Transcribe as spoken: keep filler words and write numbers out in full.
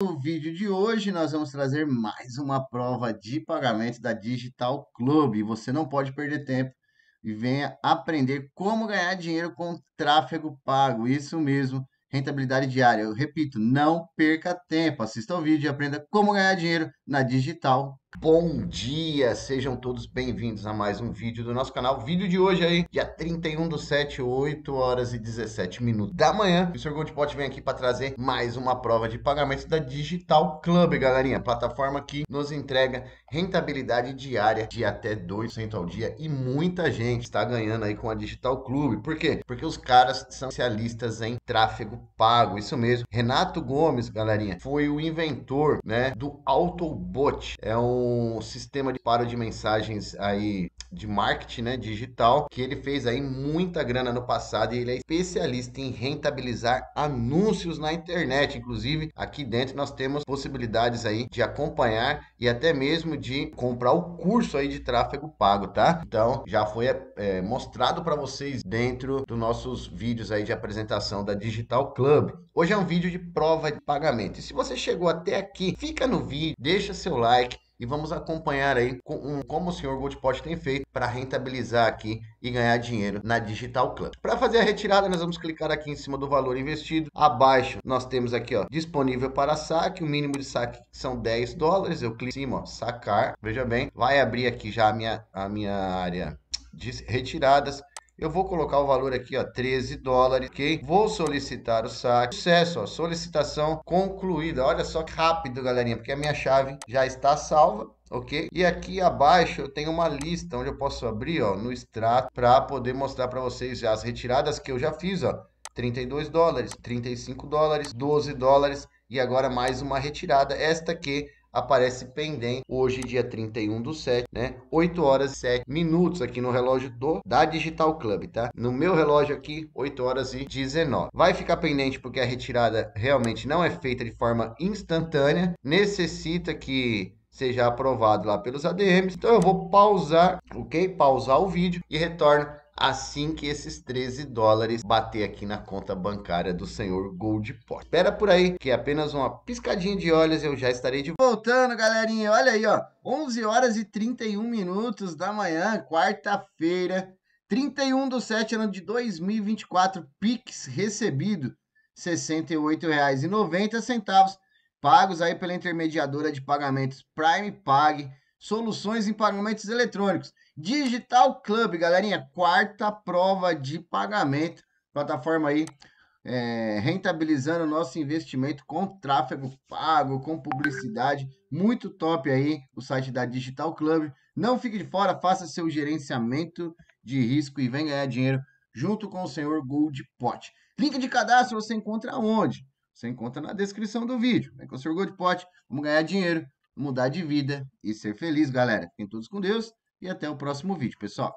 No vídeo de hoje nós vamos trazer mais uma prova de pagamento da Digital Club. Você não pode perder tempo e venha aprender como ganhar dinheiro com tráfego pago. Isso mesmo, rentabilidade diária. Eu repito, não perca tempo. Assista o vídeo e aprenda como ganhar dinheiro na Digital. Bom dia, sejam todos bem-vindos a mais um vídeo do nosso canal. Vídeo de hoje aí, dia trinta e um do sete, oito horas e dezessete minutos da manhã. O senhor Gold Pot vem aqui para trazer mais uma prova de pagamento da Digital Club, galerinha. Plataforma que nos entrega rentabilidade diária de até dois por cento ao dia. E muita gente está ganhando aí com a Digital Club. Por quê? Porque os caras são especialistas em tráfego pago. Isso mesmo. Renato Gomes, galerinha, foi o inventor, né, do auto Bot. É um um sistema de paro de mensagens aí de marketing, né, digital, que ele fez aí muita grana no passado e ele é especialista em rentabilizar anúncios na internet. Inclusive, aqui dentro nós temos possibilidades aí de acompanhar e até mesmo de comprar o curso aí de tráfego pago, tá? Então, já foi é, mostrado para vocês dentro dos nossos vídeos aí de apresentação da Digital Club. Hoje é um vídeo de prova de pagamento. E se você chegou até aqui, fica no vídeo, deixa seu like, e vamos acompanhar aí com um, como o senhor Gold Pot tem feito para rentabilizar aqui e ganhar dinheiro na Digital Club. Para fazer a retirada, nós vamos clicar aqui em cima do valor investido. Abaixo, nós temos aqui, ó, disponível para saque. O mínimo de saque são dez dólares. Eu clico em cima, ó, sacar. Veja bem, vai abrir aqui já a minha, a minha área de retiradas. Eu vou colocar o valor aqui, ó, treze dólares, ok? Vou solicitar o saque. Sucesso, ó, solicitação concluída. Olha só que rápido, galerinha, porque a minha chave já está salva, ok? E aqui abaixo eu tenho uma lista onde eu posso abrir, ó, no extrato, para poder mostrar para vocês já as retiradas que eu já fiz, ó. trinta e dois dólares, trinta e cinco dólares, doze dólares e agora mais uma retirada, esta aqui aparece pendente hoje, dia trinta e um do sete, né? oito horas e sete minutos aqui no relógio do, da Digital Club, tá? No meu relógio aqui, oito horas e dezenove. Vai ficar pendente porque a retirada realmente não é feita de forma instantânea. Necessita que seja aprovado lá pelos A D Ms. Então eu vou pausar, ok? Pausar o vídeo e retorno assim que esses treze dólares bater aqui na conta bancária do senhor Gold Pot. Espera por aí, que é apenas uma piscadinha de olhos, eu já estarei de voltando, galerinha. Olha aí, ó, onze horas e trinta e um minutos da manhã, quarta-feira, trinta e um do sete, ano de dois mil e vinte e quatro, Pix recebido, sessenta e oito reais e noventa centavos, pagos aí pela intermediadora de pagamentos Prime Pag, soluções em pagamentos eletrônicos. Digital Club, galerinha, quarta prova de pagamento, plataforma aí é, rentabilizando o nosso investimento com tráfego pago, com publicidade, muito top aí o site da Digital Club. Não fique de fora, faça seu gerenciamento de risco e vem ganhar dinheiro junto com o senhor Gold Pot. Link de cadastro você encontra onde? Você encontra na descrição do vídeo. Vem com o senhor Gold Pot, vamos ganhar dinheiro, mudar de vida e ser feliz, galera. Fiquem todos com Deus. E até o próximo vídeo, pessoal.